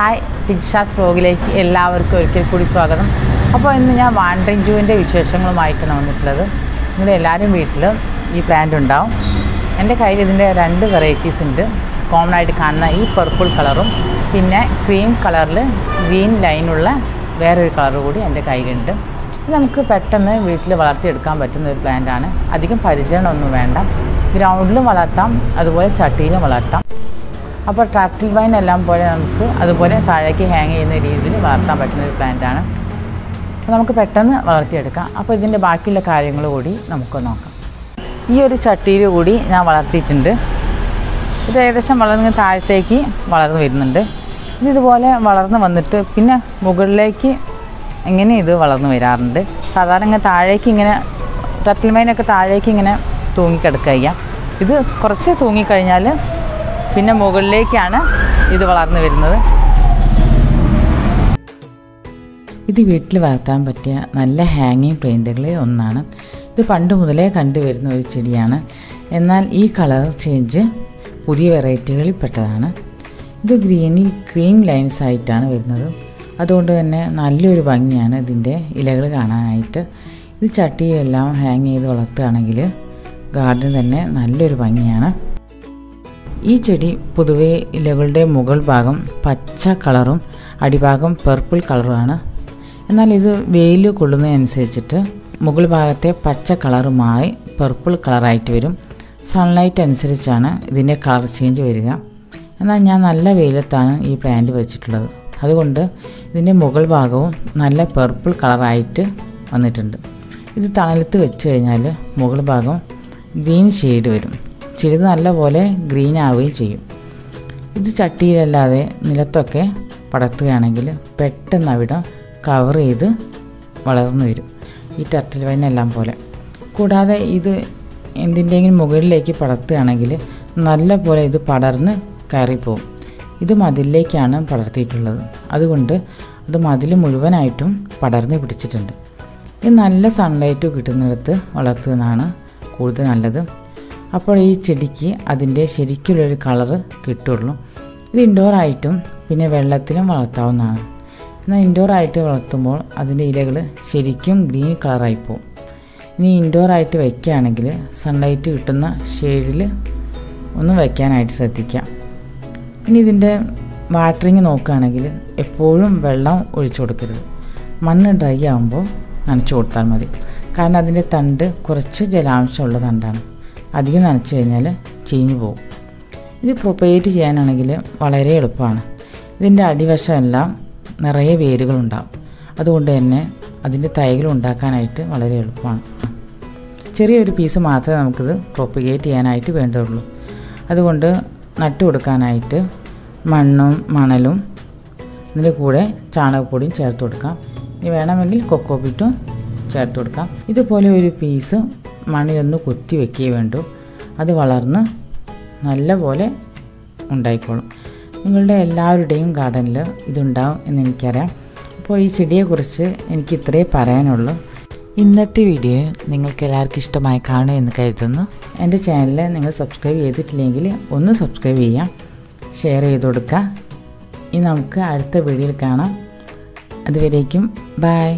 Hi ദിക്ശാസ് വ്ലോഗിലേക്ക് എല്ലാവർക്കും ഒരിക്കൽ കൂടി സ്വാഗതം. അപ്പോൾ ഇന്ന് ഞാൻ വാണ്ടറിങ് ജൂവിൻ്റെ വിശേഷങ്ങളുമായിട്ടാണ് വന്നിട്ടുള്ളത്. നിങ്ങൾ എല്ലാവരും വീട്ടിൽ ഈ പ്ലാന്റ് ഉണ്ടാവും. എൻ്റെ കയ്യിൽ ഇതിൻ്റെ രണ്ട് വെറൈറ്റീസ് ഉണ്ട്. കോമൺ ആയിട്ട് കാണുന്ന ഈ പർപ്പിൾ കളറും പിന്നെ ക്രീം കളറിൽ ഗ്രീൻ ലൈനുള്ള വേറൊരു കളറ് കൂടി എൻ്റെ കയ്യിലുണ്ട്. ഇത് നമുക്ക് പെട്ടെന്ന് വീട്ടിൽ വളർത്തിയെടുക്കാൻ പറ്റുന്ന ഒരു പ്ലാന്റാണ്. അധികം പരിചരണമൊന്നും വേണ്ട. ഗ്രൗണ്ടിലും വളർത്താം, അതുപോലെ ചട്ടിയിലും വളർത്താം. അപ്പോൾ ട്രാക്ടിൽ വൈൻ എല്ലാം പോലെ നമുക്ക് അതുപോലെ താഴേക്ക് ഹാങ് ചെയ്യുന്ന രീതിയിൽ വളർത്താൻ പറ്റുന്ന ഒരു പ്ലാന്റാണ്. അപ്പോൾ നമുക്ക് പെട്ടെന്ന് വളർത്തിയെടുക്കാം. അപ്പോൾ ഇതിൻ്റെ ബാക്കിയുള്ള കാര്യങ്ങൾ കൂടി നമുക്ക് നോക്കാം. ഈ ഒരു ചട്ടിയിൽ കൂടി ഞാൻ വളർത്തിയിട്ടുണ്ട്. ഇത് ഏകദേശം വളർന്ന് താഴത്തേക്ക് വളർന്നു വരുന്നുണ്ട്. ഇതുപോലെ വളർന്ന് വന്നിട്ട് പിന്നെ മുകളിലേക്ക് ഇങ്ങനെ ഇത് വളർന്നു വരാറുണ്ട്. സാധാരണ ഇങ്ങനെ താഴേക്ക് ഇങ്ങനെ ട്രാക്ടിൽ വൈനൊക്കെ താഴേക്ക് ഇങ്ങനെ തൂങ്ങിക്കിടക്കുക. ഇത് കുറച്ച് തൂങ്ങിക്കഴിഞ്ഞാൽ പിന്നെ മുകളിലേക്കാണ് ഇത് വളർന്നു വരുന്നത്. ഇത് വീട്ടിൽ വളർത്താൻ പറ്റിയ നല്ല ഹാങ്ങിങ് പ്ലാന്റുകളിൽ ഒന്നാണ്. ഇത് പണ്ട് മുതലേ കണ്ടുവരുന്ന ഒരു ചെടിയാണ്. എന്നാൽ ഈ കളർ ചേഞ്ച് പുതിയ വെറൈറ്റികളിൽ പെട്ടതാണ്. ഇത് ഗ്രീനിൽ ക്രീം ലൈംസ് ആയിട്ടാണ് വരുന്നത്. അതുകൊണ്ട് തന്നെ നല്ലൊരു ഭംഗിയാണ് ഇതിൻ്റെ ഇലകൾ കാണാനായിട്ട്. ഇത് ചട്ടിയെല്ലാം ഹാങ് ചെയ്ത് വളർത്തുകയാണെങ്കിൽ ഗാർഡൻ തന്നെ നല്ലൊരു ഭംഗിയാണ്. ഈ ചെടി പൊതുവേ ഇലകളുടെ മുകൾ ഭാഗം പച്ച കളറും അടിഭാഗം പർപ്പിൾ കളറുമാണ്. എന്നാൽ ഇത് വെയിൽ കൊള്ളുന്നതനുസരിച്ചിട്ട് മുകൾ ഭാഗത്തെ പച്ച കളറ് മാറി പർപ്പിൾ കളറായിട്ട് വരും. സൺലൈറ്റ് അനുസരിച്ചാണ് ഇതിൻ്റെ കളർ ചേഞ്ച് വരിക. എന്നാൽ ഞാൻ നല്ല വെയിലത്താണ് ഈ പ്ലാന്റ് വെച്ചിട്ടുള്ളത്. അതുകൊണ്ട് ഇതിൻ്റെ മുകൾ ഭാഗവും നല്ല പർപ്പിൾ കളറായിട്ട് വന്നിട്ടുണ്ട്. ഇത് തണലത്ത് വെച്ച് കഴിഞ്ഞാൽ മുകൾ ഭാഗം ഗ്രീൻ ഷെയ്ഡ് വരും. ചിലത് നല്ലപോലെ ഗ്രീൻ ആവുകയും ചെയ്യും. ഇത് ചട്ടിയിലല്ലാതെ നിലത്തൊക്കെ പടത്തുകയാണെങ്കിൽ പെട്ടെന്ന് അവിടെ കവർ ചെയ്ത് വളർന്നു വരും, ഈ ടർട്ടിൽ വൈനെല്ലാം പോലെ. കൂടാതെ ഇത് എന്തിൻ്റെയെങ്കിലും മുകളിലേക്ക് പടത്തുകയാണെങ്കിൽ നല്ല പോലെ ഇത് പടർന്ന് കയറിപ്പോവും. ഇത് മതിലിലേക്കാണ് പടർത്തിയിട്ടുള്ളത്. അതുകൊണ്ട് അത് മതിൽ മുഴുവനായിട്ടും പടർന്ന് പിടിച്ചിട്ടുണ്ട്. ഇത് നല്ല സൺലൈറ്റ് കിട്ടുന്നിടത്ത് വളർത്തുന്നതാണ് കൂടുതൽ നല്ലത്. അപ്പോൾ ഈ ചെടിക്ക് അതിൻ്റെ ശരിക്കുള്ളൊരു കളറ് കിട്ടുള്ളൂ. ഇത് ഇൻഡോറായിട്ടും പിന്നെ വെള്ളത്തിലും വളർത്താവുന്നതാണ്. എന്നാൽ ഇൻഡോറായിട്ട് വളർത്തുമ്പോൾ അതിൻ്റെ ഇലകൾ ശരിക്കും ഗ്രീൻ കളറായി പോകും. ഇനി ഇൻഡോറായിട്ട് വയ്ക്കുകയാണെങ്കിൽ സൺലൈറ്റ് കിട്ടുന്ന ഷെയ്ഡിൽ ഒന്നും വയ്ക്കാനായിട്ട് ശ്രദ്ധിക്കാം. ഇനി ഇതിൻ്റെ വാട്ടറിങ് നോക്കുകയാണെങ്കിൽ എപ്പോഴും വെള്ളം ഒഴിച്ചു കൊടുക്കരുത്. മണ്ണ് ഡ്രൈ ആകുമ്പോൾ നനച്ചു കൊടുത്താൽ മതി. കാരണം അതിൻ്റെ തണ്ട് കുറച്ച് ജലാംശമുള്ള തണ്ടാണ്. അധികം നനച്ചു കഴിഞ്ഞാൽ ചീഞ്ഞു പോകും. ഇത് പ്രൊപ്പഗേറ്റ് ചെയ്യാനാണെങ്കിൽ വളരെ എളുപ്പമാണ്. ഇതിൻ്റെ അടിവശമെല്ലാം നിറയെ വേരുകളുണ്ടാകും. അതുകൊണ്ട് തന്നെ അതിൻ്റെ തൈകൾ ഉണ്ടാക്കാനായിട്ട് വളരെ എളുപ്പമാണ്. ചെറിയൊരു പീസ് മാത്രമേ നമുക്കിത് പ്രൊപ്പഗേറ്റ് ചെയ്യാനായിട്ട് വേണ്ടുള്ളൂ. അതുകൊണ്ട് നട്ടു കൊടുക്കാനായിട്ട് മണ്ണും മണലും ഇതിൻ്റെ കൂടെ ചാണകപ്പൊടിയും ചേർത്ത് കൊടുക്കാം. ഇനി വേണമെങ്കിൽ കൊക്കോപിറ്റും ചേർത്ത് കൊടുക്കാം. ഇതുപോലെ ഒരു പീസ് മണ്ണിലൊന്ന് കുത്തി വെക്കേ വേണ്ടു. അത് വളർന്ന് നല്ല പോലെ ഉണ്ടായിക്കോളും. നിങ്ങളുടെ എല്ലാവരുടെയും ഗാർഡനിൽ ഇതുണ്ടാവും എന്നെനിക്കറിയാം. അപ്പോൾ ഈ ചെടിയെക്കുറിച്ച് എനിക്ക് ഇത്രയേ പറയാനുള്ളൂ. ഇന്നത്തെ വീഡിയോ നിങ്ങൾക്ക് എല്ലാവർക്കും ഇഷ്ടമായി കാണും എന്ന് കരുതുന്നു. എൻ്റെ ചാനൽ നിങ്ങൾ സബ്സ്ക്രൈബ് ചെയ്തിട്ടില്ലെങ്കിൽ ഒന്ന് സബ്സ്ക്രൈബ് ചെയ്യാം, ഷെയർ ചെയ്ത് കൊടുക്കുക. ഇനി നമുക്ക് അടുത്ത വീഡിയോയിൽ കാണാം. അതുവരേക്കും ബൈ.